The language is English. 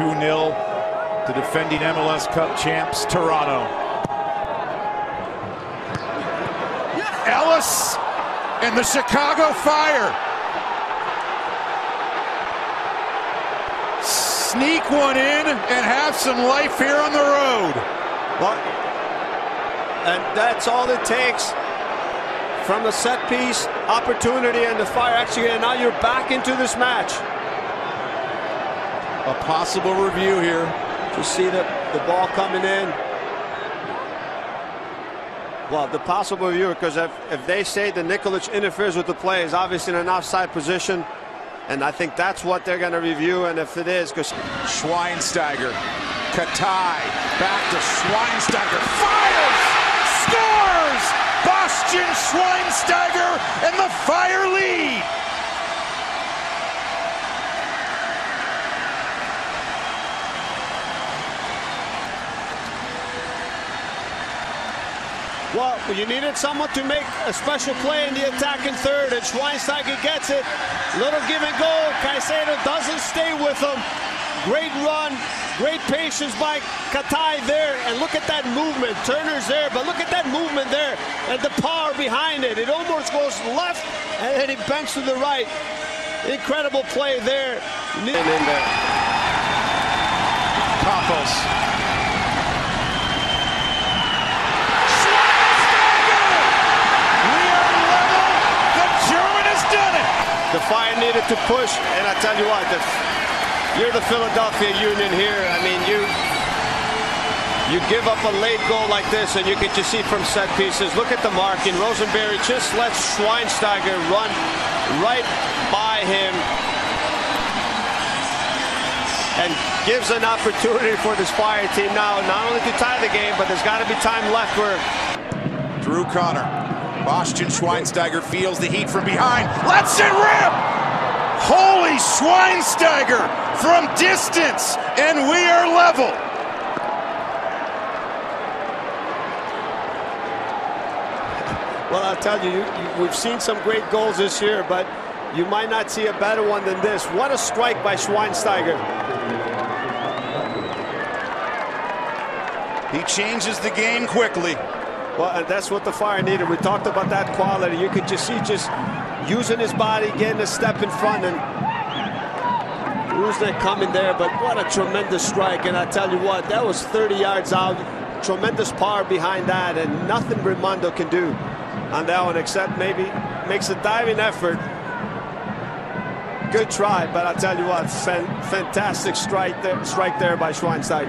2-0 to defending MLS Cup champs Toronto. Ellis and the Chicago Fire. Sneak one in and have some life here on the road. And that's all it takes from the set piece opportunity and the Fire actually, and now you're back into this match. A possible review here. Just see the ball coming in. Well, the possible review, because if they say that Nikolic interferes with the play, is obviously in an offside position, and I think that's what they're going to review. And if it is, because Schweinsteiger, Katai, back to Schweinsteiger, fires, scores! Bastian Schweinsteiger, and the Fire lead. Well, you needed someone to make a special play in the attacking third, and Schweinsteiger gets it. Little give and go. Caicedo doesn't stay with him. Great run, great patience by Katai there, and look at that movement. Turner's there, but look at that movement there, and the power behind it. It almost goes left, and then it bends to the right. Incredible play there. And in there. Campos. The Fire needed to push, and I tell you what, you're the Philadelphia Union here. I mean, you give up a late goal like this, and you can just see from set pieces. Look at the marking. Rosenberry just lets Schweinsteiger run right by him and gives an opportunity for this Fire team now, not only to tie the game, but there's got to be time left where Drew Connor. Bastian Schweinsteiger feels the heat from behind. Let's it rip! Holy Schweinsteiger from distance, and we are level. Well, I'll tell you, we've seen some great goals this year, but you might not see a better one than this. What a strike by Schweinsteiger. He changes the game quickly. Well, and that's what the Fire needed. We talked about that quality. You could just see using his body, getting a step in front, and who's that coming there? But what a tremendous strike. And I tell you what, that was 30 yards out. Tremendous power behind that, and nothing Raimondo can do on that one except maybe makes a diving effort. Good try, but I tell you what, fantastic strike there by Schweinsteiger.